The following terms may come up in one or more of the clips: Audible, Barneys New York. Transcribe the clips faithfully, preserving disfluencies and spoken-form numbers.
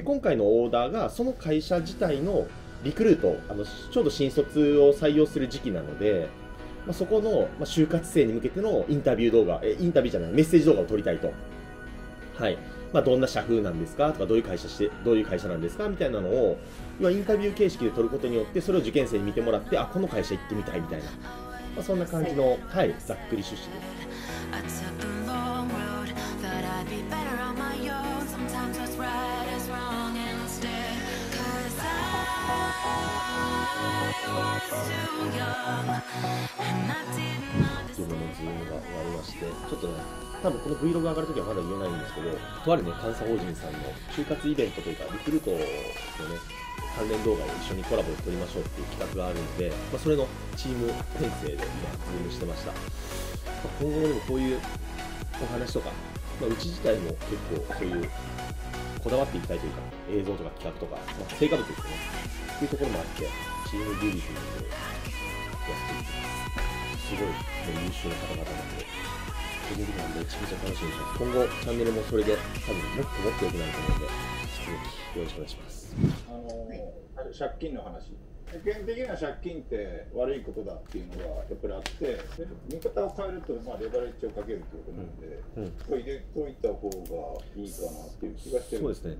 で今回のオーダーがその会社自体のリクルート、あのちょうど新卒を採用する時期なので、まあ、そこの、まあ、就活生に向けてのインタビュー動画、えインタビューじゃない、メッセージ動画を撮りたいと。はい。まあ、どんな社風なんですかとか、どういう会社して、どういう会社なんですかみたいなのを、まあ、インタビュー形式で撮ることによって、それを受験生に見てもらって、あ、この会社行ってみたいみたいな、まあ、そんな感じの、はい、ざっくり趣旨です。自分のズームが終わりまして、ちょっとね、多分この Vlog 上がるときはまだ言えないんですけど、とあるね、監査法人さんの就活イベントというか、リクルートのね、関連動画を一緒にコラボで撮りましょうっていう企画があるので、まあ、それのチーム編成で今、ズームしてました。まあ、今後もでもこういうお話とか、まあ、うち自体も結構そういう、こだわっていきたいというか、映像とか企画とか、まあ、成果物ですね、っていうところもあって、チームビューティーなどをやっていきます。すごい、ね、優秀な方々なので、個人的にはめちゃめちゃ楽しみにしてます。今後、チャンネルもそれで、多分もっともっと良くなると思うので、引き続きよろしくお願いします。あのー、借金の話。世間的には借金って悪いことだっていうのがやっぱりあって、見方を変えると、まあ、レバレッジをかけるってことなので、うん、これ入れといた方がいいかなっていう気がしてるんですね。そうですね、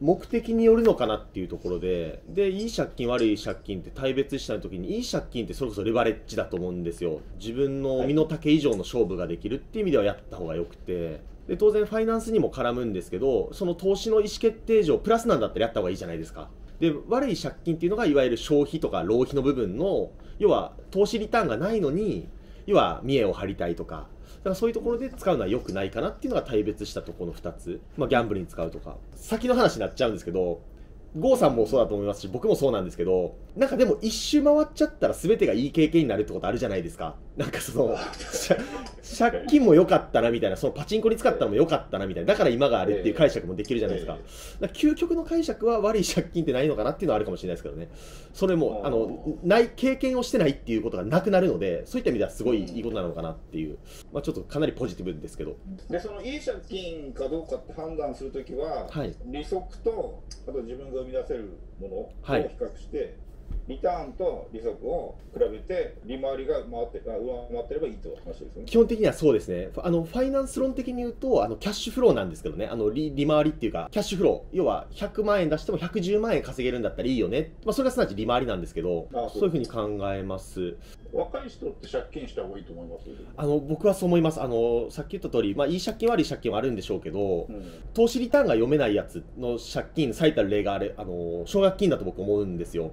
目的によるのかなっていうところで、でいい借金悪い借金って大別した時に、いい借金ってそれこそレバレッジだと思うんですよ。自分の身の丈以上の勝負ができるっていう意味ではやった方がよくて、で当然ファイナンスにも絡むんですけど、その投資の意思決定上プラスなんだったらやった方がいいじゃないですか。で悪い借金っていうのがいわゆる消費とか浪費の部分の、要は投資リターンがないのに、要は見栄を張りたいとか、だからそういうところで使うのは良くないかなっていうのが大別したところのふたつ、まあ、ギャンブルに使うとか。先の話になっちゃうんですけど、郷さんもそうだと思いますし、僕もそうなんですけど、なんかでも一周回っちゃったら全てがいい経験になるってことあるじゃないですか。なんかその借金も良かったなみたいな、そのパチンコに使ったのも良かったなみたいな、だから今があるっていう解釈もできるじゃないですか。だから究極の解釈は悪い借金ってないのかなっていうのはあるかもしれないですけどね。それもあのない経験をしてないっていうことがなくなるので、そういった意味ではすごいいいことなのかなっていう、まあ、ちょっとかなりポジティブですけど。でそのいい借金かどうかって判断するときは、はい、利息とあと自分が生み出せるものを比較して、はい、リターンと利息を比べて利回りが回って上回ってればいいという話ですね。基本的にはそうですね。あのファイナンス論的に言うと、あのキャッシュフローなんですけどね、あの 利, 利回りっていうかキャッシュフロー、要はひゃくまんえん出してもひゃくじゅうまんえん稼げるんだったらいいよね、まあ、それがすなわち利回りなんですけど、ああ そ, うそういうふうに考えます。若い人って借金した方がいいと思います。あの僕はそう思います。あのさっき言った通り、まあ、いい借金悪い借金はあるんでしょうけど、うん、投資リターンが読めないやつの借金最たる例があれ、あの奨学金だと僕思うんですよ。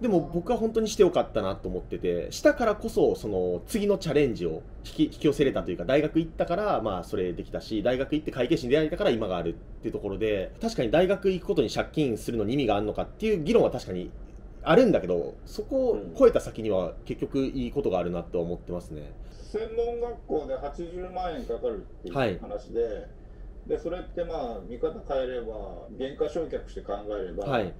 でも僕は本当にしてよかったなと思ってて、したからこそその次のチャレンジを引き、引き寄せれたというか、大学行ったからまあそれできたし、大学行って会計士に出会えたから今があるっていうところで、確かに大学行くことに借金するのに意味があるのかっていう議論は確かにあるんだけど、そこを超えた先には結局いいことがあるなとは思ってますね。専門学校ではちじゅうまんえんかかるっていう話で、はい、でそれってまあ見方変えれば、減価償却して考えれば、はい、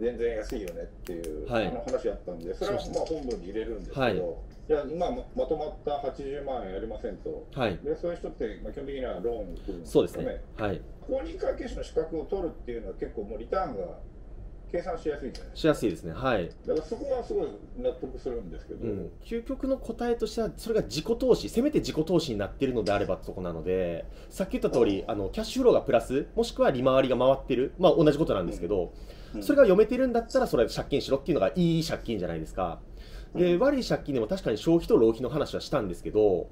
全然安いよねっていう、はい、あの話やったんで、それはまあ本文に入れるんですけど、じゃあ今まとまったはちじゅうまんえんやりませんと、はい、でそういう人って基本的にはローンを組むんですよね。公認会計士の資格を取るっていうのは結構もうリターンが計算しやすいじゃないですか。しやすいですね。はい。だからそこはすごい納得するんですけど、うん、究極の答えとしてはそれが自己投資、せめて自己投資になっているのであればってとこなので、さっき言った通り、うん、あのキャッシュフローがプラス、もしくは利回りが回ってる、まあ同じことなんですけど。うんそれが読めてるんだったら、それは借金しろっていうのがいい借金じゃないですか。で、悪い借金でも確かに消費と浪費の話はしたんですけど、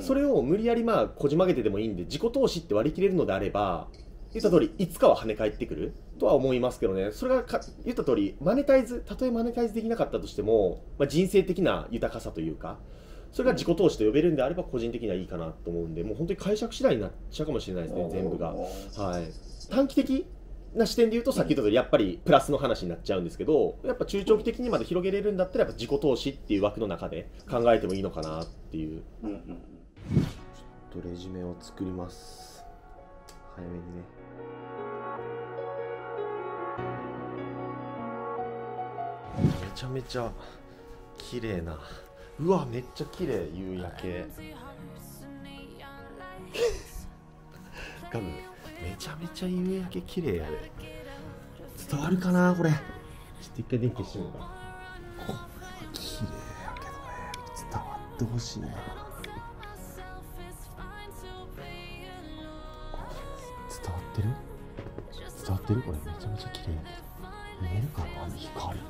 それを無理やりまあこじ曲げてでもいいんで、自己投資って割り切れるのであれば、言った通り、いつかは跳ね返ってくるとは思いますけどね。それがか言った通り、マネタイズ、たとえマネタイズできなかったとしても、まあ、人生的な豊かさというか、それが自己投資と呼べるんであれば、個人的にはいいかなと思うんで、もう本当に解釈次第になっちゃうかもしれないですね、全部が。はい、短期的な視点で言うと、さっき言ったとおりやっぱりプラスの話になっちゃうんですけど、やっぱ中長期的にまで広げれるんだったら、やっぱ自己投資っていう枠の中で考えてもいいのかなっていう。ちょっとレジュメを作ります。早めにね。めちゃめちゃ綺麗な。うわ、めっちゃ綺麗、夕焼け。ガム。めっちゃめちゃ夕焼け綺麗やで。伝わるかなこれ。ちょっと一回電気してみようか。これ綺麗やけどね、伝わってほしいな。伝わってる？伝わってる？これめちゃめちゃ綺麗。見えるかなあの光。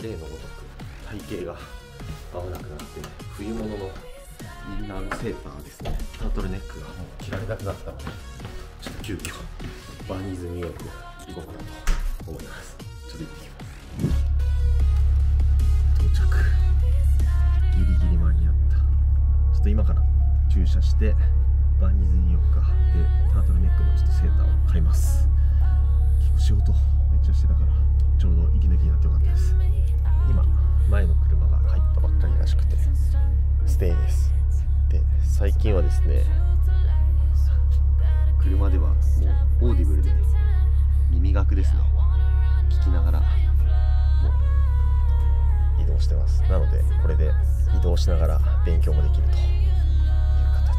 例のごとく体型が合わなくなって、冬物のインナーのセーターですね、タートルネックがもう着られなくなったので、ちょっと急遽バーニーズニューヨーク行こうかなと思います。ちょっと行ってきます。到着。ギリギリ間に合った。ちょっと今から駐車してバーニーズニューヨークかでタートルネックのちょっとセーターを買います。結構仕事めっちゃしてたからちょうど息抜きになってよかったです。今前の車が入ったばっかりらしくてステイです。で最近はですね、車ではもうオーディブルで耳楽ですね、聞きながらもう移動してます。なのでこれで移動しながら勉強もできるという形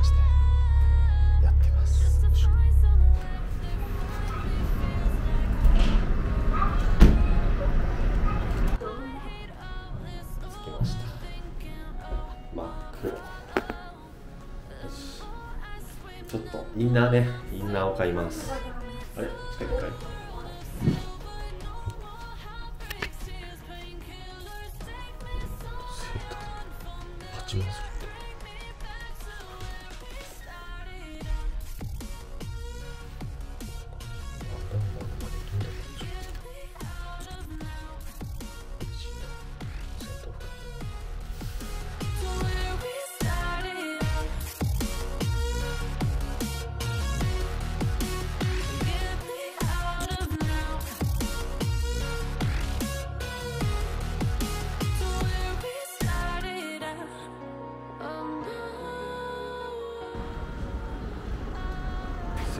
でやってます。ちょっとインナーね、インナーを買います。あれ近くかい。はちまんする。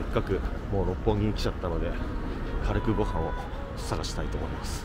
せっかくもう六本木に来ちゃったので軽くご飯を探したいと思います。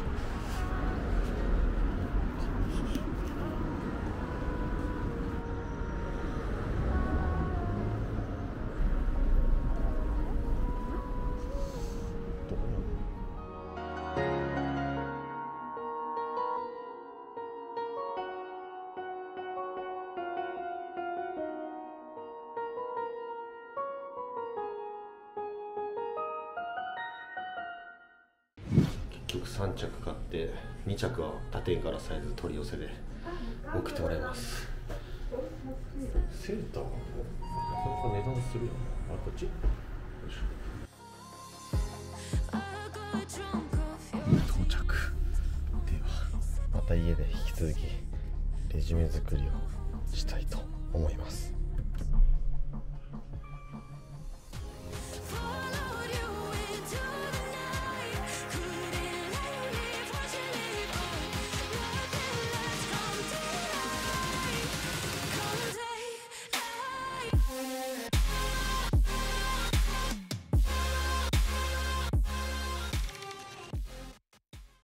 さん着買ってに着は他店からサイズ取り寄せで送ってもらいます。セーターもなかなか値段するよね。あ、こっちよいしょ。到着。ではまた家で引き続きレジュメ作りをしたいと思います。